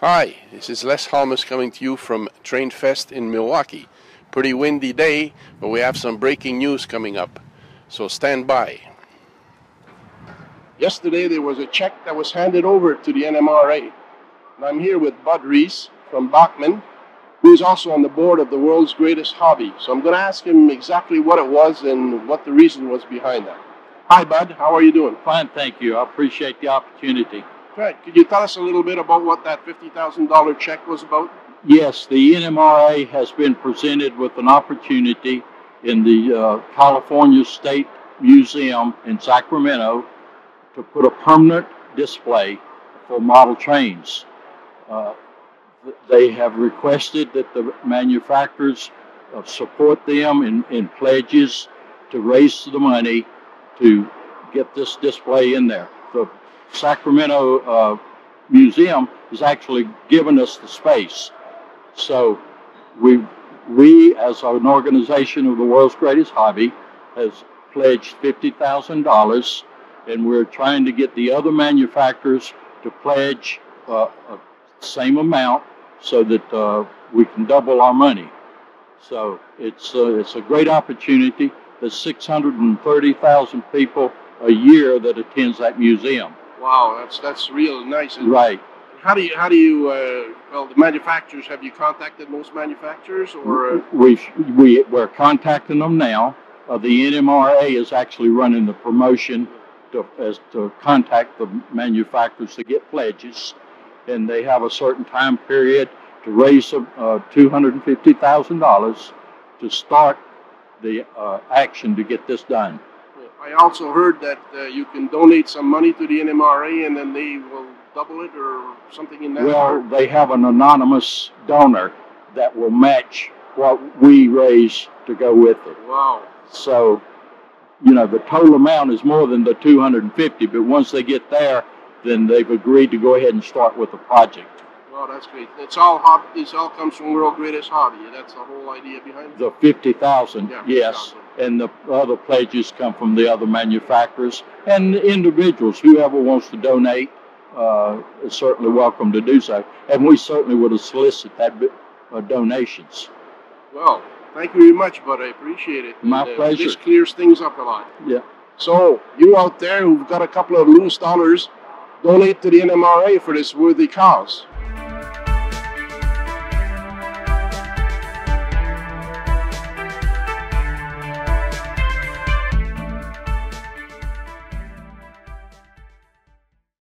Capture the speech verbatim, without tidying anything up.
Hi, this is Les Halmus coming to you from Train Fest in Milwaukee. Pretty windy day, but we have some breaking news coming up, so stand by. Yesterday there was a check that was handed over to the N M R A, and I'm here with Bud Reese from Bachman, who's also on the board of the world's greatest hobby. So I'm going to ask him exactly what it was and what the reason was behind that. Hi Bud, how are you doing? Fine, thank you. I appreciate the opportunity. Right. Could you tell us a little bit about what that fifty thousand dollar check was about? Yes, the N M R A has been presented with an opportunity in the uh, California State Museum in Sacramento to put a permanent display for model trains. Uh, they have requested that the manufacturers uh, support them in, in pledges to raise the money to get this display in there. The Sacramento uh, Museum has actually given us the space. So we, we as an organization of the world's greatest hobby has pledged fifty thousand dollars, and we're trying to get the other manufacturers to pledge uh, a same amount so that uh, we can double our money. So it's, uh, it's a great opportunity. There's six hundred thirty thousand people a year that attends that museum. Wow, that's that's real nice. And right. How do you how do you uh, well, the manufacturers, have you contacted most manufacturers, or uh... we we we're contacting them now. Uh, the N M R A is actually running the promotion to, as to contact the manufacturers to get pledges, and they have a certain time period to raise uh, two hundred fifty thousand dollars to start the uh, action to get this done. I also heard that uh, you can donate some money to the N M R A and then they will double it or something in that. Well, part. They have an anonymous donor that will match what we raise to go with it. Wow. So, you know, the total amount is more than the two hundred fifty, but once they get there, then they've agreed to go ahead and start with the project. Wow, that's great. It's all hob it's all comes from World Greatest Hobby. That's the whole idea behind it. The fifty thousand, yeah, yes. fifty thousand. And the other pledges come from the other manufacturers and individuals. Whoever wants to donate uh, is certainly welcome to do so. And we certainly would solicit that uh, donations. Well, thank you very much, Bud. I appreciate it. My and, uh, pleasure. This clears things up a lot. Yeah. So you out there who've got a couple of loose dollars, donate to the N M R A for this worthy cause.